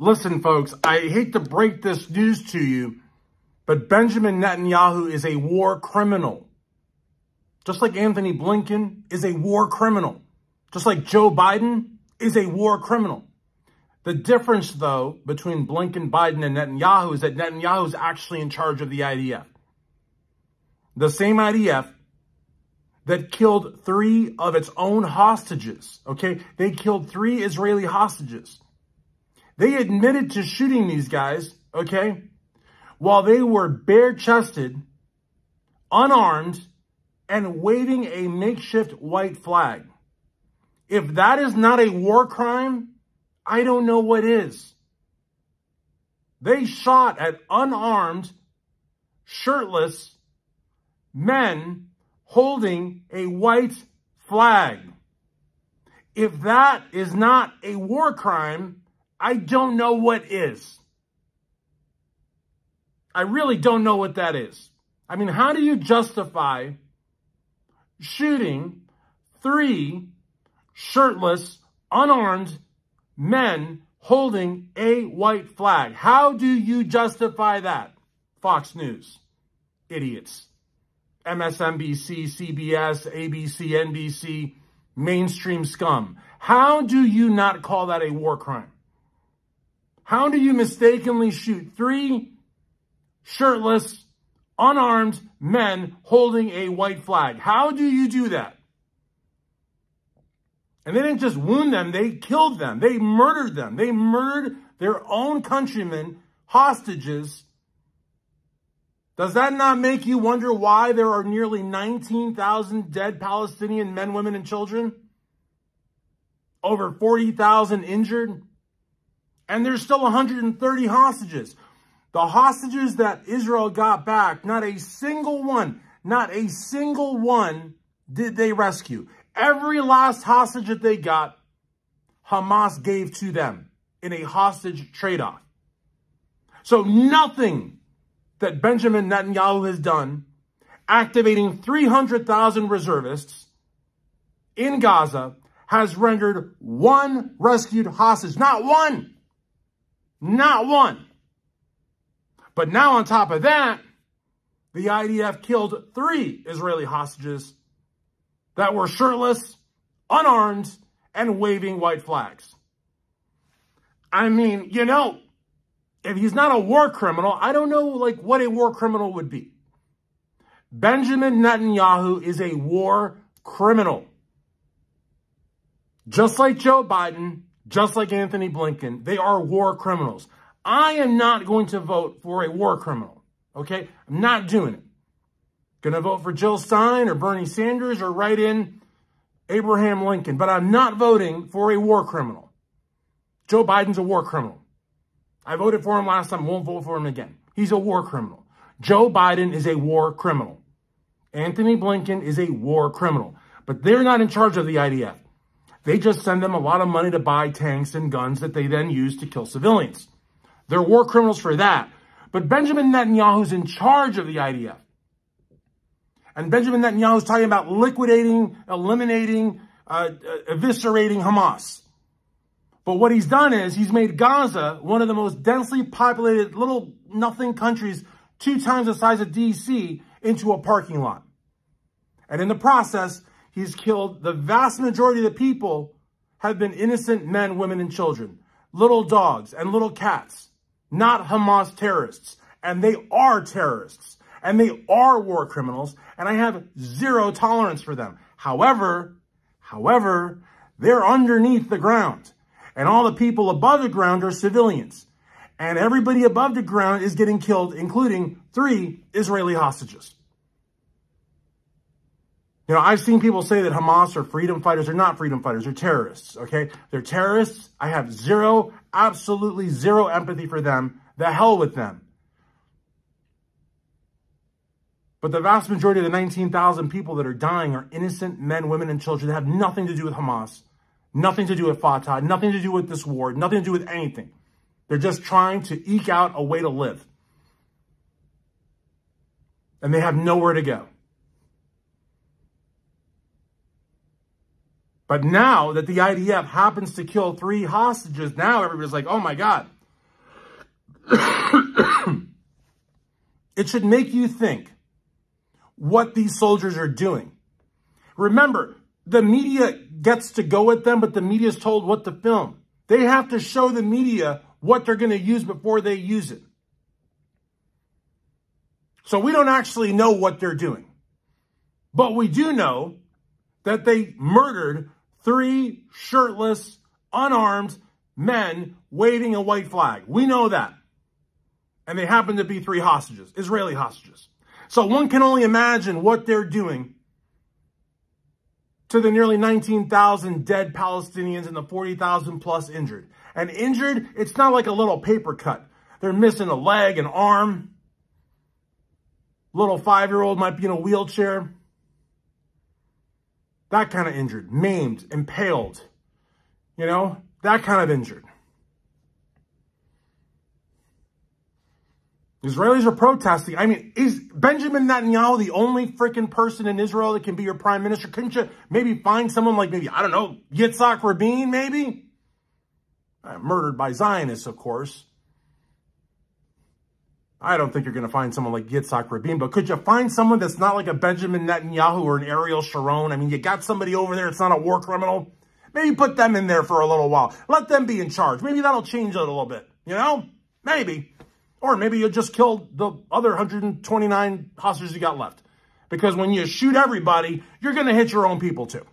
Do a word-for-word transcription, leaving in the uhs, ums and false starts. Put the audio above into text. Listen, folks, I hate to break this news to you, but Benjamin Netanyahu is a war criminal. Just like Anthony Blinken is a war criminal. Just like Joe Biden is a war criminal. The difference, though, between Blinken, Biden, and Netanyahu is that Netanyahu is actually in charge of the I D F. The same I D F that killed three of its own hostages, okay? They killed three Israeli hostages. They admitted to shooting these guys, okay, while they were bare-chested, unarmed, and waving a makeshift white flag. If that is not a war crime, I don't know what is. They shot at unarmed, shirtless men holding a white flag. If that is not a war crime, I don't know what is. I really don't know what that is. I mean, how do you justify shooting three shirtless, unarmed men holding a white flag? How do you justify that? Fox News. Idiots. M S N B C, C B S, A B C, N B C, mainstream scum. How do you not call that a war crime? How do you mistakenly shoot three shirtless, unarmed men holding a white flag? How do you do that? And they didn't just wound them, they killed them. They murdered them. They murdered their own countrymen, hostages. Does that not make you wonder why there are nearly nineteen thousand dead Palestinian men, women, and children? Over forty thousand injured? And there's still one hundred thirty hostages. The hostages that Israel got back, not a single one, not a single one did they rescue. Every last hostage that they got, Hamas gave to them in a hostage trade-off. So nothing that Benjamin Netanyahu has done, activating three hundred thousand reservists in Gaza, has rendered one rescued hostage. Not one. Not one. But now on top of that, the I D F killed three Israeli hostages that were shirtless, unarmed, and waving white flags. I mean, you know, if he's not a war criminal, I don't know, like, what a war criminal would be. Benjamin Netanyahu is a war criminal. Just like Joe Biden, just like Anthony Blinken, they are war criminals. I am not going to vote for a war criminal, okay? I'm not doing it. Going to vote for Jill Stein or Bernie Sanders or write in Abraham Lincoln. But I'm not voting for a war criminal. Joe Biden's a war criminal. I voted for him last time. Won't vote for him again. He's a war criminal. Joe Biden is a war criminal. Anthony Blinken is a war criminal. But they're not in charge of the I D F. They just send them a lot of money to buy tanks and guns that they then use to kill civilians. They're war criminals for that. But Benjamin Netanyahu's in charge of the I D F. And Benjamin Netanyahu is talking about liquidating, eliminating, uh, uh, eviscerating Hamas. But what he's done is he's made Gaza one of the most densely populated little nothing countries, two times the size of D C, into a parking lot. And in the process, he's killed the vast majority of the people have been innocent men, women, and children, little dogs and little cats, not Hamas terrorists. And they are terrorists. And they are war criminals, and I have zero tolerance for them. However, however, they're underneath the ground, and all the people above the ground are civilians, and everybody above the ground is getting killed, including three Israeli hostages. You know, I've seen people say that Hamas are freedom fighters. They're not freedom fighters. They're terrorists, okay? They're terrorists. I have zero, absolutely zero empathy for them. The hell with them. But the vast majority of the nineteen thousand people that are dying are innocent men, women, and children that have nothing to do with Hamas, nothing to do with Fatah, nothing to do with this war, nothing to do with anything. They're just trying to eke out a way to live. And they have nowhere to go. But now that the I D F happens to kill three hostages, now everybody's like, oh my God, It should make you think what these soldiers are doing. Remember, the media gets to go at them, but the media is told what to film. They have to show the media what they're going to use before they use it. So we don't actually know what they're doing. But we do know that they murdered three shirtless, unarmed men waving a white flag. We know that. And they happen to be three hostages, Israeli hostages. So one can only imagine what they're doing to the nearly nineteen thousand dead Palestinians and the forty thousand plus injured. And injured, it's not like a little paper cut. They're missing a leg, an arm. Little five-year-old might be in a wheelchair. That kind of injured, maimed, impaled, you know, that kind of injured. Israelis are protesting. I mean, is Benjamin Netanyahu the only freaking person in Israel that can be your prime minister? Couldn't you maybe find someone like maybe, I don't know, Yitzhak Rabin, maybe? Uh, murdered by Zionists, of course. I don't think you're going to find someone like Yitzhak Rabin, but could you find someone that's not like a Benjamin Netanyahu or an Ariel Sharon? I mean, you got somebody over there that's not a war criminal. Maybe put them in there for a little while. Let them be in charge. Maybe that'll change it a little bit, you know? Maybe. Or maybe you just killed the other one hundred twenty-nine hostages you got left. Because when you shoot everybody, you're going to hit your own people too.